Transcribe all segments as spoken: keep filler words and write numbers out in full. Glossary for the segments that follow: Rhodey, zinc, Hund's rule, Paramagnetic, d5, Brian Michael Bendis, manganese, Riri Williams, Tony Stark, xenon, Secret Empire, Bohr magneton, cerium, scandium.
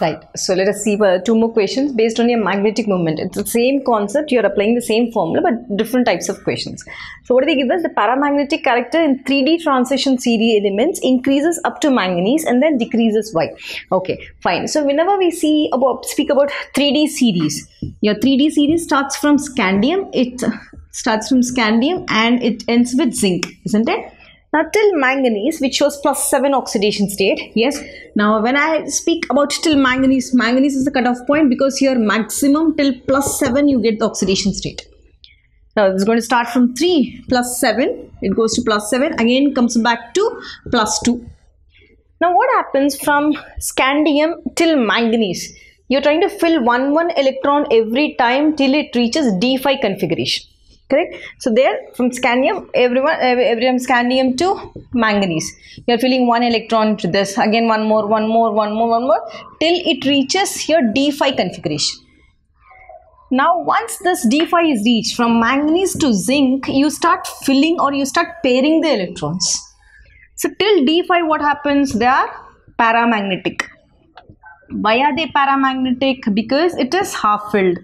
Right. So let us see two more questions based on your magnetic moment. It's the same concept. You're applying the same formula, but different types of questions. So what do they give us? The paramagnetic character in three D transition C D elements increases up to manganese and then decreases. Why? Okay, fine. So whenever we see about, speak about three D series, your three D series starts from scandium. It starts from scandium and it ends with zinc, isn't it? Now till manganese, which shows plus seven oxidation state, yes. Now when I speak about till manganese, manganese is the cutoff point because here maximum till plus seven you get the oxidation state. Now it's going to start from three plus seven, it goes to plus seven, again comes back to plus two. Now what happens from scandium till manganese? You're trying to fill one one electron every time till it reaches d five configuration. Correct. So there from scandium, everyone, every time scandium to manganese, you are filling one electron to this, again one more, one more, one more, one more, till it reaches your d five configuration. Now once this d five is reached, from manganese to zinc, you start filling or you start pairing the electrons. So till d five what happens? They are paramagnetic. Why are they paramagnetic? Because it is half filled.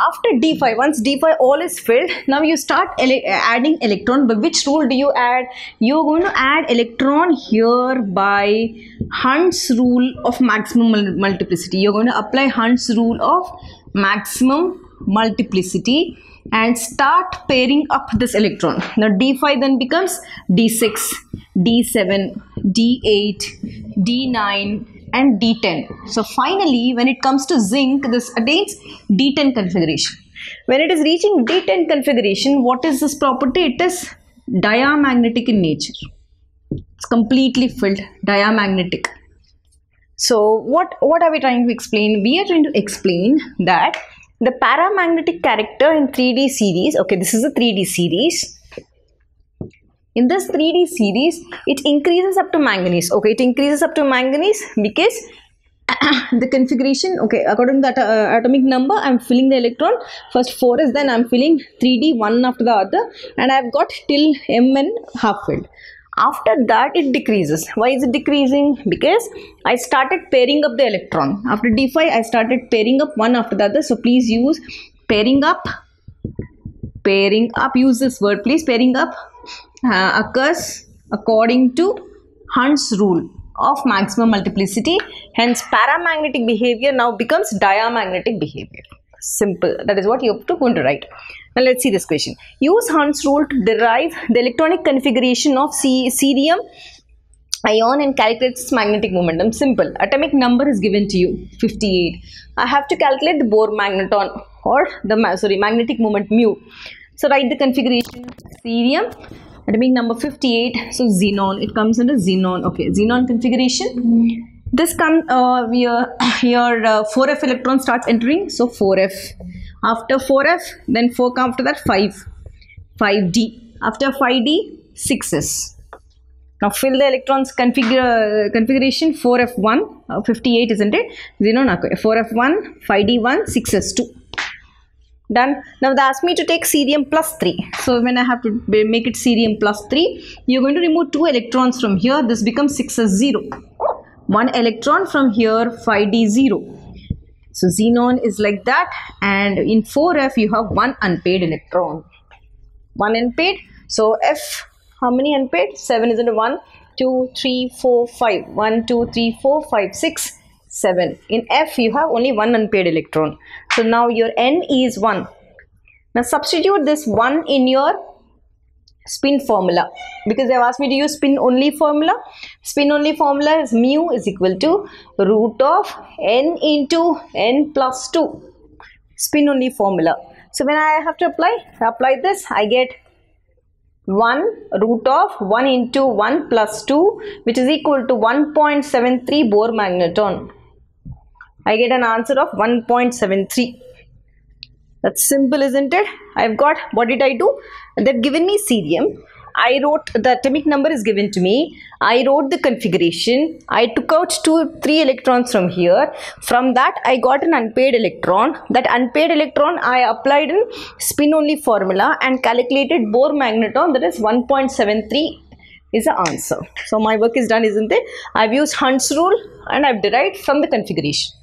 After d five, once d five all is filled, now you start ele adding electron. By which rule do you add? You're going to add electron here by Hund's rule of maximum multiplicity. You're going to apply Hund's rule of maximum multiplicity and start pairing up this electron. Now d five then becomes d six, d seven, d eight, d nine. And d ten. So finally when it comes to zinc, this attains d ten configuration. When it is reaching d ten configuration, what is this property? It is diamagnetic in nature. It's completely filled, diamagnetic. So what what are we trying to explain? We are trying to explain that the paramagnetic character in three D series, okay, this is a three D series. In this three D series, it increases up to manganese. Okay, it increases up to manganese because the configuration, okay, according to that uh, atomic number, I'm filling the electron. First four is, then I'm filling three D, one after the other, and I've got till Mn half filled. After that, it decreases. Why is it decreasing? Because I started pairing up the electron. After d five, I started pairing up one after the other. So please use pairing up, pairing up, use this word please, pairing up. Uh, occurs according to Hund's rule of maximum multiplicity. Hence paramagnetic behavior now becomes diamagnetic behavior. Simple. That is what you are going to write. Now let's see this question. Use Hund's rule to derive the electronic configuration of cerium ion and calculate its magnetic momentum. Simple. Atomic number is given to you, fifty-eight. I have to calculate the Bohr magneton or the sorry magnetic moment mu. So write the configuration of cerium, atomic number fifty-eight, so xenon, it comes under xenon, okay, xenon configuration. This comes, uh, your, your uh, four F electron starts entering, so four F. After four F, then four comes after that, five, five D. After five D, six S. Now fill the electrons configure, uh, configuration, four F one, uh, fifty-eight isn't it, xenon, okay, four F one, five D one, six S two. Done. Now they asked me to take cerium plus three. So when I have to make it cerium plus three, you're going to remove two electrons from here. This becomes six S zero. One electron from here, five D zero. So xenon is like that. And in four F, you have one unpaired electron. One unpaired. So F, how many unpaired? seven is into one, two, three, four, five. one, two, three, four, five, six. seven. In F you have only one unpaired electron. So now your N is one. Now substitute this one in your spin formula because they have asked me to use spin only formula. Spin only formula is mu is equal to root of N into N plus two. Spin only formula. So when I have to apply, apply this, I get one root of one into one plus two, which is equal to one point seven three Bohr magneton. I get an answer of one point seven three. That's simple, isn't it? I've got, what did I do? They've given me cerium. I wrote, the atomic number is given to me. I wrote the configuration. I took out two, three electrons from here. From that, I got an unpaired electron. That unpaired electron, I applied in spin only formula and calculated Bohr magneton, that is one point seven three is the answer. So my work is done, isn't it? I've used Hund's rule and I've derived from the configuration.